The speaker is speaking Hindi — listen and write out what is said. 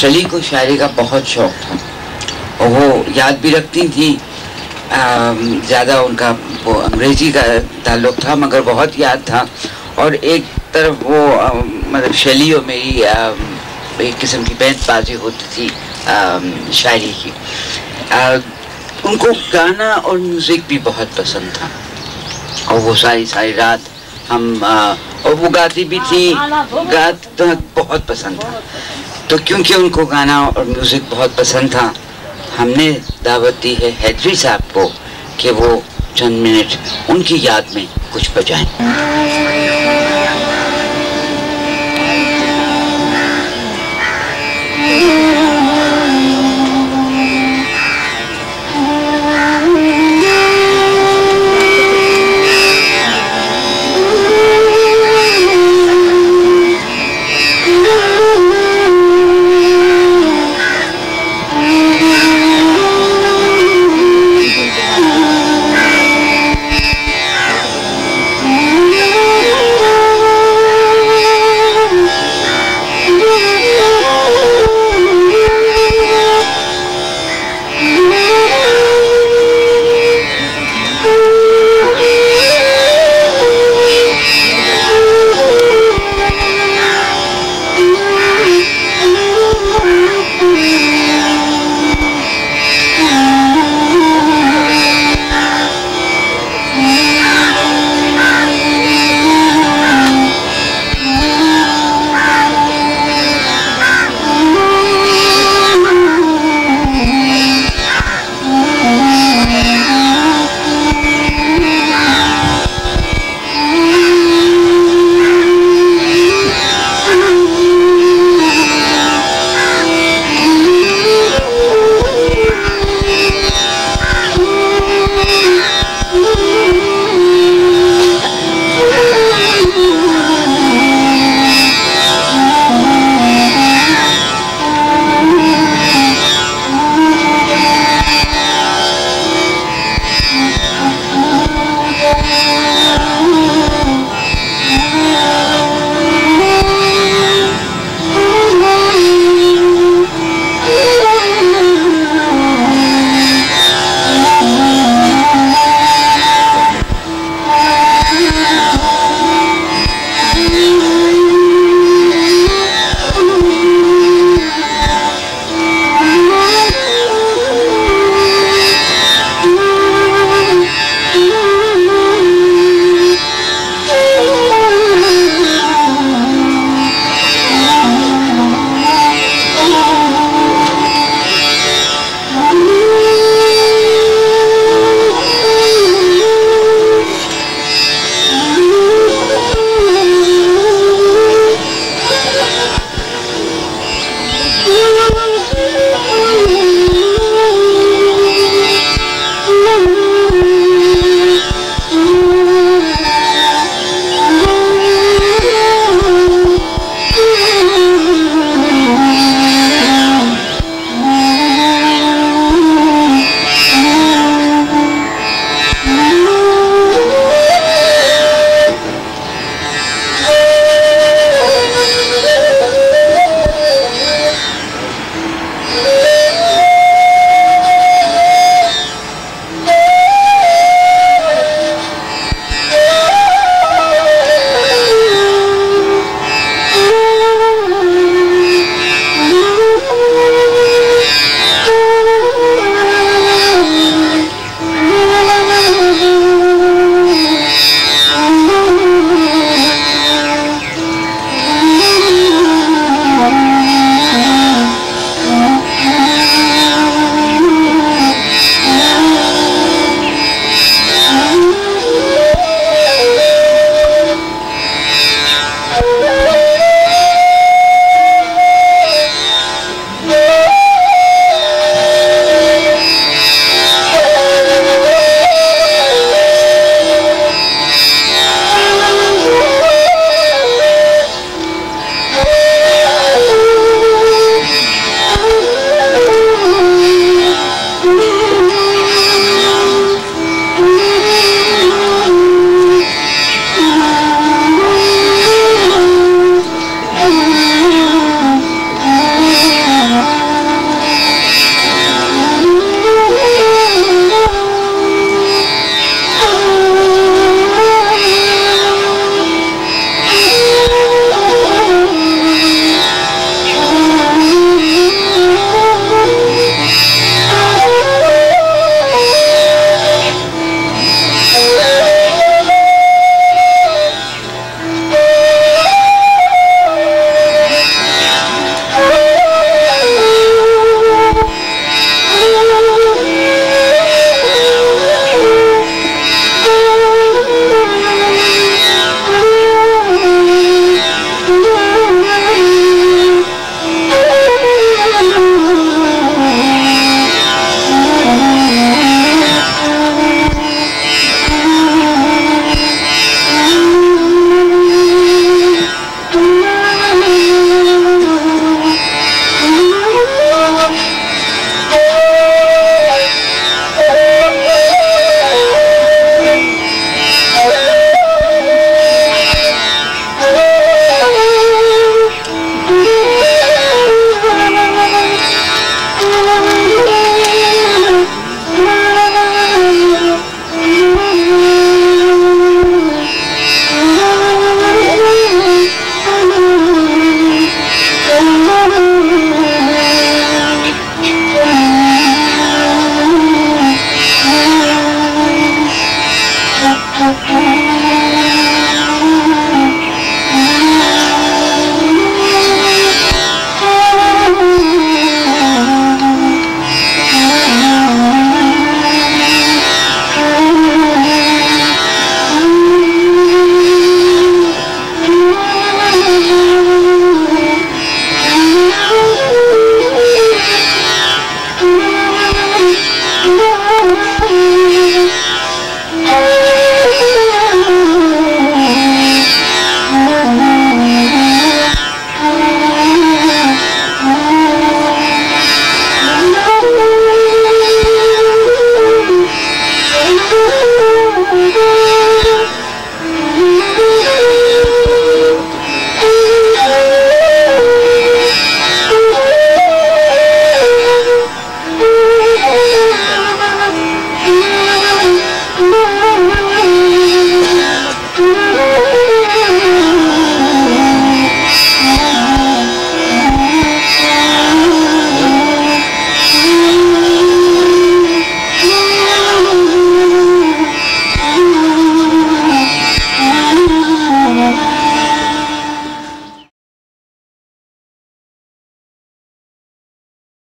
सली को शायरी का बहुत शौक़ था और वो याद भी रखती थी। ज़्यादा उनका वो अंग्रेजी का ताल्लुक़ था मगर बहुत याद था। और एक तरफ वो मतलब शैली और मेरी एक किस्म की बैंतबाजी होती थी शायरी की। उनको गाना और म्यूज़िक भी बहुत पसंद था और वो सारी सारी रात हम और वो गाती भी थी, गाना बहुत पसंद था। तो क्योंकि उनको गाना और म्यूज़िक बहुत पसंद था, हमने दावत दी है हैदरी साहब को कि वो चंद मिनट उनकी याद में कुछ बजाएं।